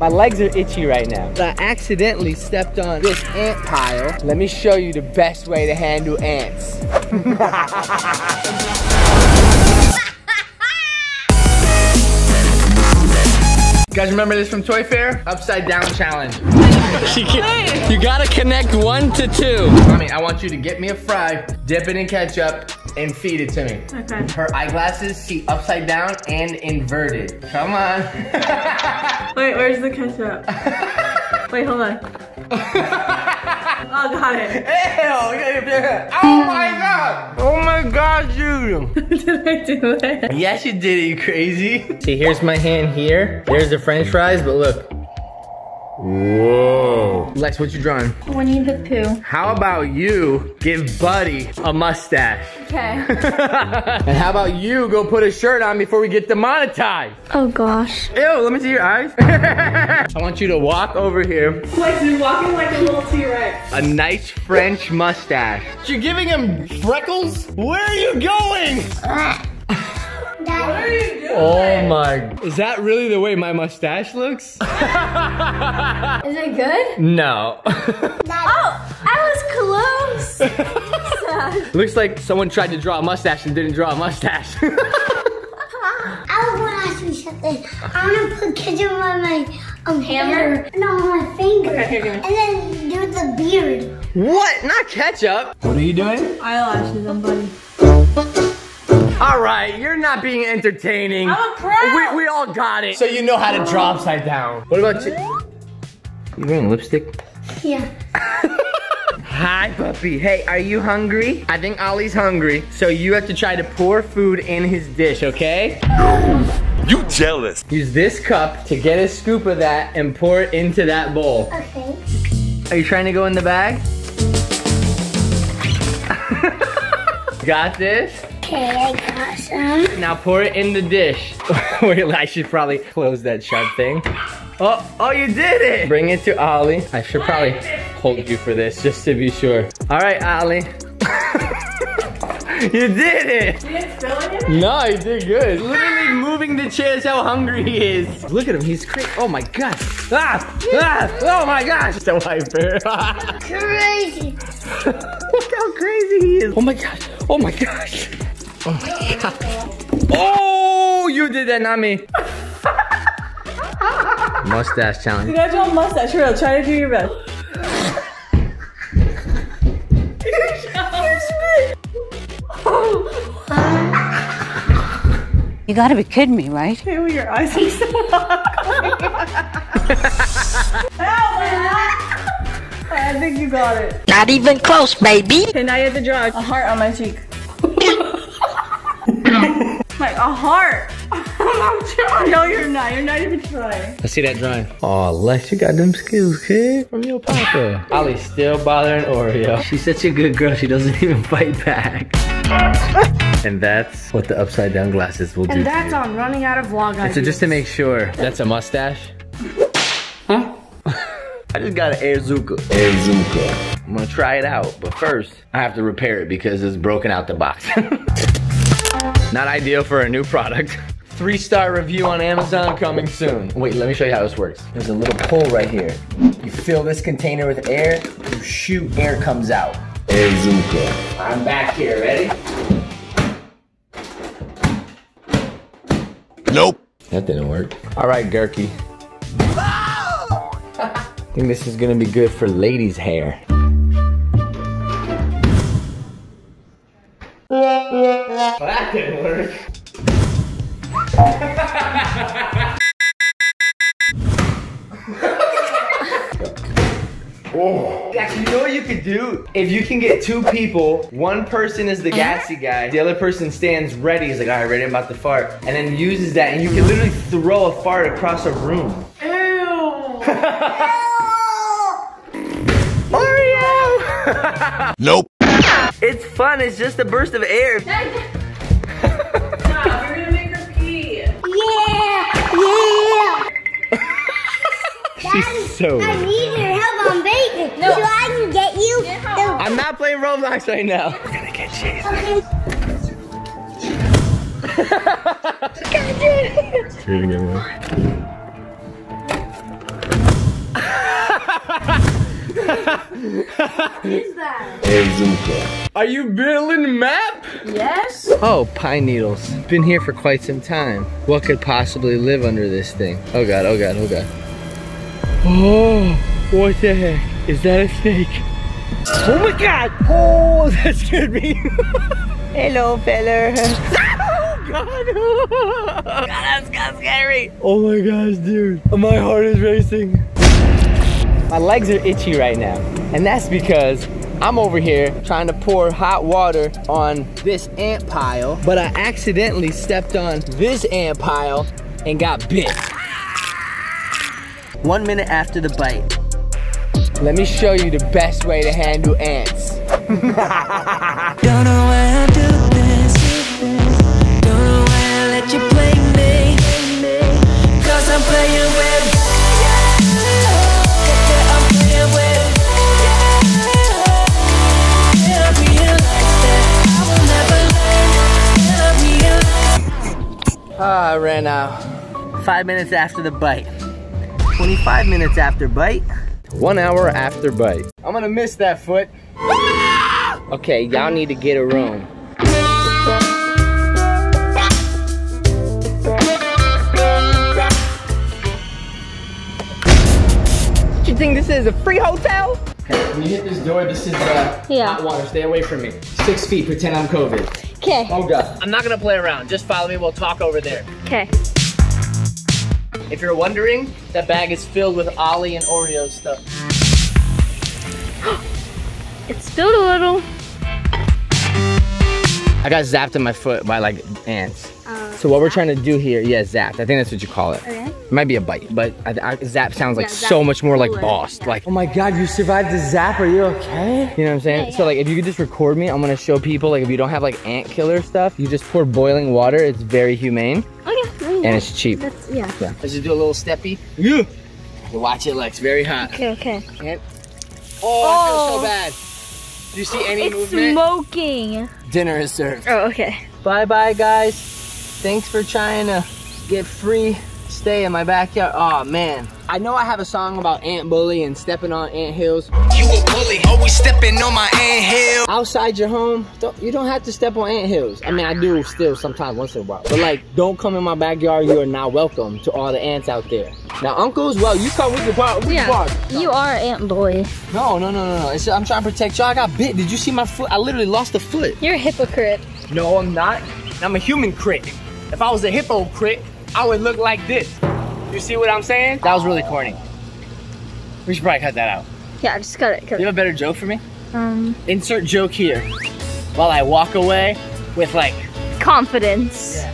My legs are itchy right now. I accidentally stepped on this ant pile. Let me show you the best way to handle ants. You guys remember this from Toy Fair? Upside down challenge. You gotta connect 1 to 2. Mommy, I want you to get me a fry, dip it in ketchup, and feed it to me. Okay. Her eyeglasses see upside down and inverted. Come on. Wait, where's the ketchup? Wait, hold on. Oh, got it. Ew. Oh my god. Oh my god, you. Did I do it? Yes, you did it, you crazy. See, here's my hand here. There's the french fries, but look. Whoa. Lex, what you drawing? Winnie the Pooh. How about you give Buddy a mustache? Okay. And how about you go put a shirt on before we get demonetized? Oh gosh. Ew, let me see your eyes. I want you to walk over here. Lex is walking like a little T-Rex. A nice French mustache. You're giving him freckles? Where are you going? What are you doing? Oh my. Is that really the way my mustache looks? Is it good? No. Oh, I was close. Looks like someone tried to draw a mustache and didn't draw a mustache. I want to ask you something. I'm gonna put ketchup on my hammer. No, on my finger. Okay, here, and then do the beard. What? Not ketchup. What are you doing? Eyelashes on Buddy. All right, you're not being entertaining. I'm a pro. We all got it. So you know how to draw upside down. What about you? You wearing lipstick? Yeah. Hi, puppy. Hey, are you hungry? I think Ollie's hungry. So you have to try to pour food in his dish, okay? You jealous. Use this cup to get a scoop of that and pour it into that bowl. Okay. Are you trying to go in the bag? Got this? Okay, I got some. Now pour it in the dish. Wait, I should probably close that sharp thing. Oh, you did it! Bring it to Ollie. I should probably hold you for this, just to be sure. All right, Ollie. You did it! You didn't spill it? No, he did good. Literally moving the chairs how hungry he is. Look at him, he's crazy. Oh my gosh. Oh my gosh. It's a wiper. Crazy. Look how crazy he is. Oh my gosh. Oh my gosh. Oh my god. Oh, you did that, not me. Mustache challenge. You gotta do a mustache, for real. Try to do your best. You gotta be kidding me, right? Ew, your eyes are so I think you got it. Not even close, baby. And now you have to draw a heart on my cheek. Like a heart. No, you're not. You're not even trying. I see that drawing. Oh, Lex, you got them skills, kid, from your papa. Ollie's still bothering Oreo. She's such a good girl. She doesn't even fight back. And that's what the upside down glasses will do. And that's on running out of vlog ideas. So just to make sure, that's a mustache. Huh? I just got an Airzooka. Airzooka. I'm gonna try it out, but first I have to repair it because it's broken out the box. Not ideal for a new product. 3-star review on Amazon coming soon. Wait, let me show you how this works. There's a little hole right here. You fill this container with air, you shoot, air comes out. Airzooka. I'm back here, ready? Nope. That didn't work. All right, Gurky. I think this is gonna be good for ladies' hair. Well, that didn't work. Oh. Actually, you know what you could do? If you can get 2 people, one person is the gassy guy, the other person stands ready, he's like, all right, ready, I'm about to fart, and then uses that, and you can literally throw a fart across a room. Ew! Oreo! Nope. It's fun, it's just a burst of air. Stop, you're gonna make her pee. Yeah! She's so... I need your help on baking. No. So I can get you... No. The... I'm not playing Roblox right now. I'm gonna get cheese. Okay. She's gonna do it. Who's that? Airzooka. Are you building a map? Yes. Oh, pine needles. Been here for quite some time. What could possibly live under this thing? Oh god, oh god, oh god. Oh, what the heck? Is that a snake? Oh my god! Oh, that scared me. Hello, feller. Oh god! God, that's kind of scary. Oh my gosh, dude. My heart is racing. My legs are itchy right now, and that's because I'm over here trying to pour hot water on this ant pile, but I accidentally stepped on this ant pile and got bit. 1 minute after the bite. Let me show you the best way to handle ants. Don't know why I do this. Don't know why I let you play me. 'Cause I'm playing with I ran out. 5 minutes after the bite. 25 minutes after bite. 1 hour after bite. I'm gonna miss that foot. Okay, y'all need to get a room. What you think this is, a free hotel? Okay, when you hit this door, this is hot water. Stay away from me. 6 feet, pretend I'm COVID. Okay. Oh god. I'm not gonna play around. Just follow me, we'll talk over there. Okay. If you're wondering, that bag is filled with Ollie and Oreo stuff. It's spilled a little. I got zapped in my foot by like ants. So what we're trying to do here, yeah, zapped. I think that's what you call it. Okay. It might be a bite, but zap sounds like so much more like boss. Yeah. Like, oh my god, you survived the zap. Are you okay? You know what I'm saying? Yeah, yeah. So like, if you could just record me, I'm gonna show people. Like, if you don't have like ant killer stuff, you just pour boiling water. It's very humane. Oh yeah. Really? And it's cheap. That's, yeah. Yeah. Let's just do a little steppy. Yeah. So watch it, Lex. Very hot. Okay. Okay. And, oh, I feel so bad. Do you see any movement? It's smoking. Dinner is served. Oh, okay. Bye-bye, guys. Thanks for trying to get free. Stay in my backyard. Oh man. I know I have a song about Ant Bully and stepping on ant hills. You a bully, always stepping on my ant hill. Outside your home, you don't have to step on ant hills. I mean, I do still sometimes once in a while. But like, don't come in my backyard. You are not welcome to all the ants out there. Now, uncles, well, you come with your partner. Yeah, you are Ant Bully. No, no, no, no, no. It's, I'm trying to protect y'all. I got bit. Did you see my foot? I literally lost a foot. You're a hypocrite. No, I'm not. I'm a human crit. If I was a hippo crit, I would look like this. You see what I'm saying? That was really corny. We should probably cut that out. Yeah, I just cut it. You have a better joke for me? Insert joke here. While I walk away with like... confidence. Yeah.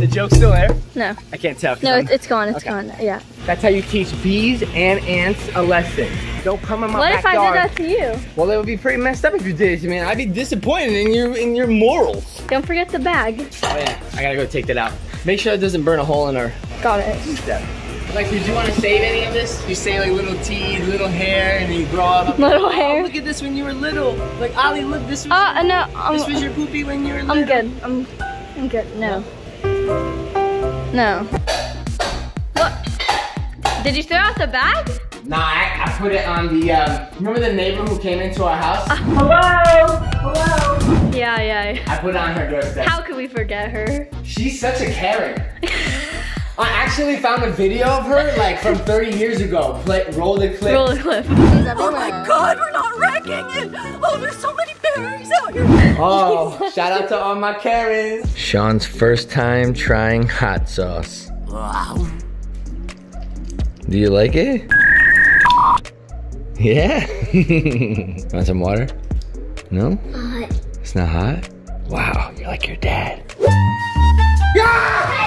The joke's still there? No. I can't tell. No, it's gone. It's gone. Yeah. That's how you teach bees and ants a lesson. Don't come in my backyard. What if I did that to you? Well, it would be pretty messed up if you did it to me. I'd be disappointed in your morals. Don't forget the bag. Oh yeah. I gotta go take that out. Make sure it doesn't burn a hole in our... Got it. Yeah. Like, did you want to save any of this? You save like little teeth, little hair, and you grow up. Little hair? Oh, look at this when you were little. Like, Ollie, look, this was, no, this was your poopy when you were little. I'm good. I'm good. No. No. What? Did you throw out the bag? Nah, I put it on the, remember the neighbor who came into our house? Hello? Hello? Yeah, yeah. I put it on her doorstep. How could we forget her? She's such a Karen. I actually found a video of her, like, from 30 years ago. Roll the clip. Roll the clip. Oh my god, we're not wrecking it! Oh, there's so many berries out here! Oh, shout out to all my Karens. Sean's first time trying hot sauce. Wow. Do you like it? Yeah? Want some water? No? Hot. It's not hot? Wow, you're like your dad. Yeah! Hi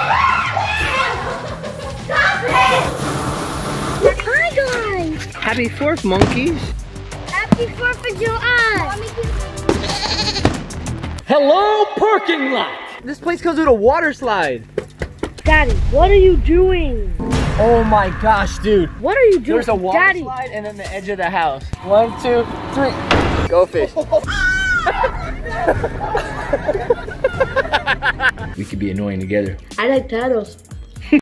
guys! Happy 4th, monkeys! Happy 4th of July! Hello, parking lot! This place comes with a water slide. Daddy, what are you doing? Oh my gosh, dude. What are you doing? There's a water slide and then the edge of the house. 1, 2, 3. Go fish. We could be annoying together. I like turtles.